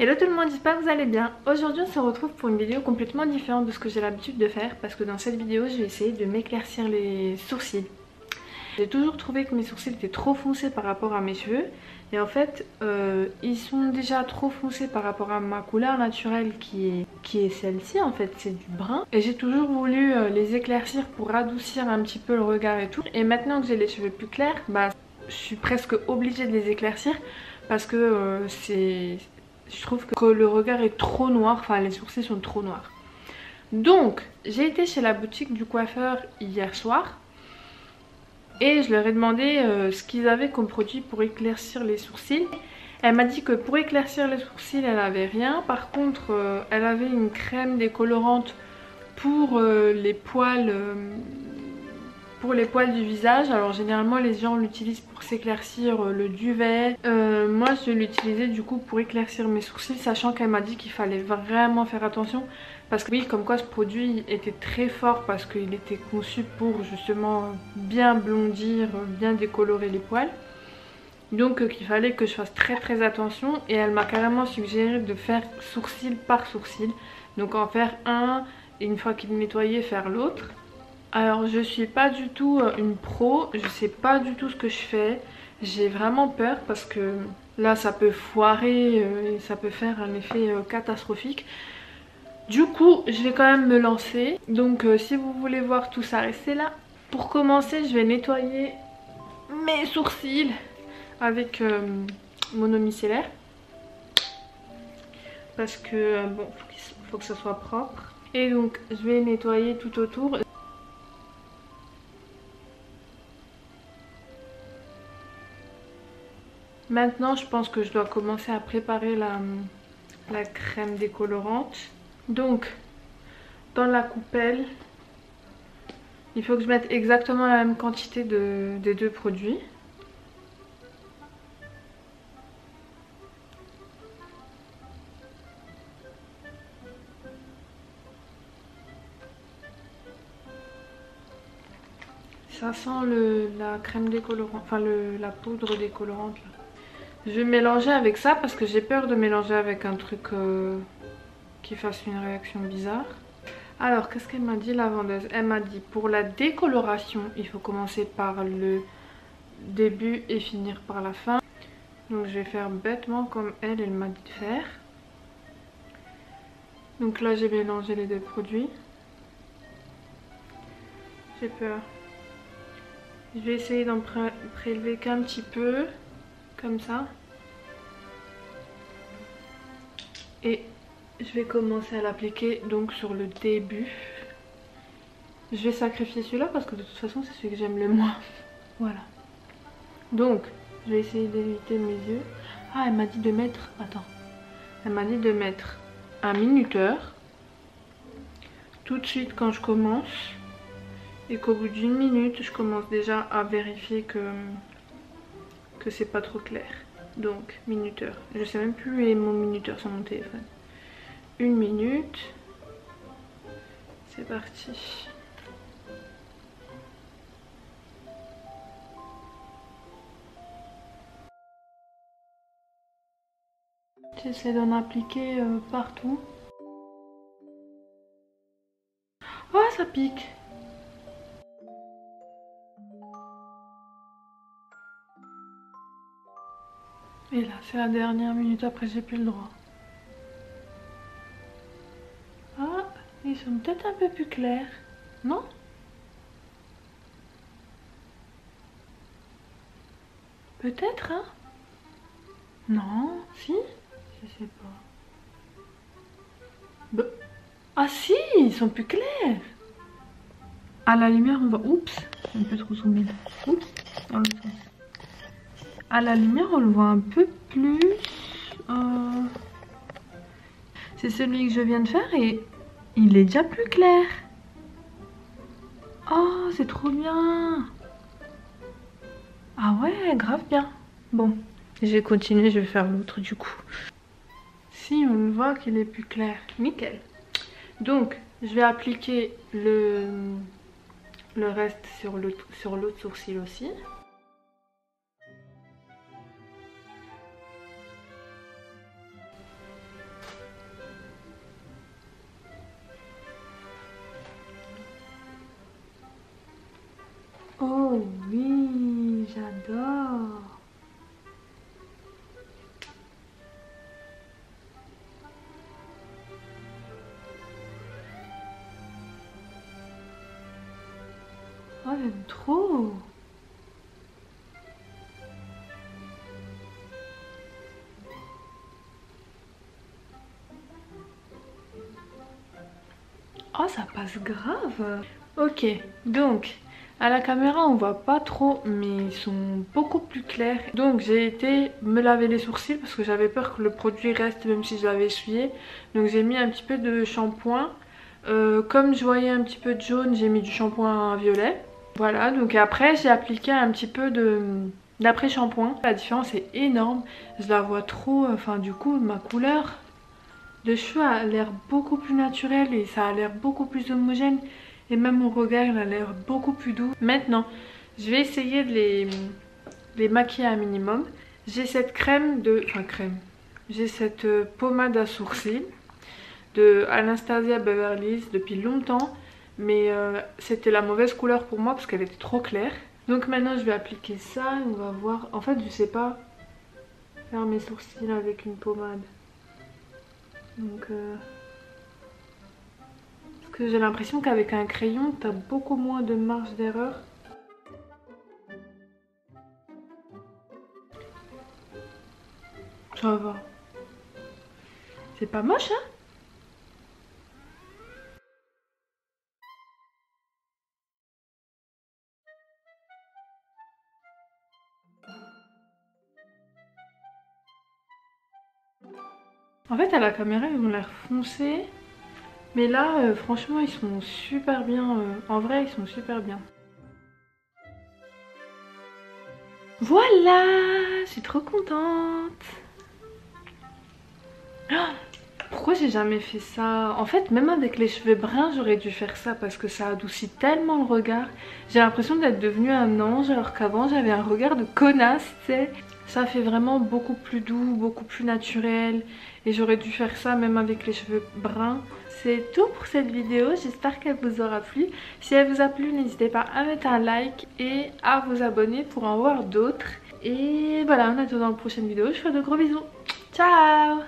Hello tout le monde, j'espère que vous allez bien. Aujourd'hui on se retrouve pour une vidéo complètement différente de ce que j'ai l'habitude de faire, parce que dans cette vidéo je vais essayer de m'éclaircir les sourcils. J'ai toujours trouvé que mes sourcils étaient trop foncés par rapport à mes cheveux, et en fait ils sont déjà trop foncés par rapport à ma couleur naturelle qui est celle-ci. En fait c'est du brun, et j'ai toujours voulu les éclaircir pour adoucir un petit peu le regard et tout. Et maintenant que j'ai les cheveux plus clairs, bah je suis presque obligée de les éclaircir, parce que je trouve que le regard est trop noir, enfin les sourcils sont trop noirs. Donc j'ai été chez la boutique du coiffeur hier soir et je leur ai demandé ce qu'ils avaient comme produit pour éclaircir les sourcils. Elle m'a dit que pour éclaircir les sourcils elle n'avait rien, par contre elle avait une crème décolorante pour les poils du visage. Alors généralement les gens l'utilisent pour s'éclaircir le duvet, moi je l'utilisais du coup pour éclaircir mes sourcils, sachant qu'elle m'a dit qu'il fallait vraiment faire attention, parce que oui, comme quoi ce produit était très fort, parce qu'il était conçu pour justement bien blondir, bien décolorer les poils, donc qu'il fallait que je fasse très attention. Et elle m'a carrément suggéré de faire sourcil par sourcil, donc en faire un et une fois qu'il est nettoyé faire l'autre. Alors je suis pas du tout une pro, je sais pas du tout ce que je fais, j'ai vraiment peur parce que là ça peut foirer et ça peut faire un effet catastrophique. Du coup je vais quand même me lancer, donc si vous voulez voir tout ça restez là. Pour commencer je vais nettoyer mes sourcils avec mon eau micellaire, parce que bon, faut que ça soit propre. Et donc je vais nettoyer tout autour. Maintenant je pense que je dois commencer à préparer la crème décolorante. Donc dans la coupelle il faut que je mette exactement la même quantité des deux produits. Ça sent la crème décolorante, enfin la poudre décolorante là. Je vais mélanger avec ça parce que j'ai peur de mélanger avec un truc qui fasse une réaction bizarre. Alors qu'est-ce qu'elle m'a dit la vendeuse? Elle m'a dit pour la décoloration il faut commencer par le début et finir par la fin. Donc je vais faire bêtement comme elle m'a dit de faire. Donc là j'ai mélangé les deux produits. J'ai peur. Je vais essayer d'en prélever qu'un petit peu. Comme ça, et je vais commencer à l'appliquer donc sur le début. Je vais sacrifier celui-là parce que de toute façon c'est celui que j'aime le moins. Voilà, donc je vais essayer d'éviter mes yeux. Ah, elle m'a dit de mettre, attends, elle m'a dit de mettre un minuteur tout de suite quand je commence, et qu'au bout d'une minute je commence déjà à vérifier que c'est pas trop clair. Donc minuteur, je sais même plus où est mon minuteur sur mon téléphone. 1 minute, c'est parti. J'essaie d'en appliquer partout. Oh, ça pique. Et là, c'est la dernière minute, après j'ai plus le droit. Ah, ils sont peut-être un peu plus clairs, non? Peut-être, hein? Non, si? Je sais pas. Bah. Ah si, ils sont plus clairs! À la lumière, on va... Oups, j'ai un peu trop zoomé. Oups, dans l'autre sens. À la lumière on le voit un peu plus, c'est celui que je viens de faire et il est déjà plus clair. Oh c'est trop bien. Ah ouais, grave bien. Bon, j'ai continué, je vais faire l'autre du coup. Si, on le voit qu'il est plus clair, nickel. Donc je vais appliquer le reste sur l'autre sourcil aussi. Oh oui, j'adore. Oh, j'aime trop. Oh, ça passe grave. Ok, donc à la caméra on voit pas trop, mais ils sont beaucoup plus clairs. Donc j'ai été me laver les sourcils parce que j'avais peur que le produit reste même si je l'avais essuyé. Donc j'ai mis un petit peu de shampoing. Comme je voyais un petit peu de jaune, j'ai mis du shampoing violet. Voilà, donc après j'ai appliqué un petit peu d'après-shampoing. La différence est énorme, je la vois trop, enfin du coup ma couleur de cheveux a l'air beaucoup plus naturelle et ça a l'air beaucoup plus homogène. Et même mon regard il a l'air beaucoup plus doux. Maintenant, je vais essayer de les maquiller un minimum. J'ai cette crème de... Enfin crème. J'ai cette pommade à sourcils de Anastasia Beverly Hills depuis longtemps. Mais c'était la mauvaise couleur pour moi parce qu'elle était trop claire. Donc maintenant je vais appliquer ça et on va voir. En fait je sais pas faire mes sourcils avec une pommade. Donc... Parce que j'ai l'impression qu'avec un crayon, t'as beaucoup moins de marge d'erreur. Ça va. C'est pas moche, hein? En fait, à la caméra, ils ont l'air foncés. Mais là, franchement, ils sont super bien. En vrai, ils sont super bien. Voilà, je suis trop contente. Pourquoi j'ai jamais fait ça? En fait, même avec les cheveux bruns, j'aurais dû faire ça parce que ça adoucit tellement le regard. J'ai l'impression d'être devenue un ange alors qu'avant, j'avais un regard de connasse, tu sais. Ça fait vraiment beaucoup plus doux, beaucoup plus naturel. Et j'aurais dû faire ça même avec les cheveux bruns. C'est tout pour cette vidéo, j'espère qu'elle vous aura plu. Si elle vous a plu, n'hésitez pas à mettre un like et à vous abonner pour en voir d'autres. Et voilà, en attendant la prochaine vidéo, je vous fais de gros bisous. Ciao!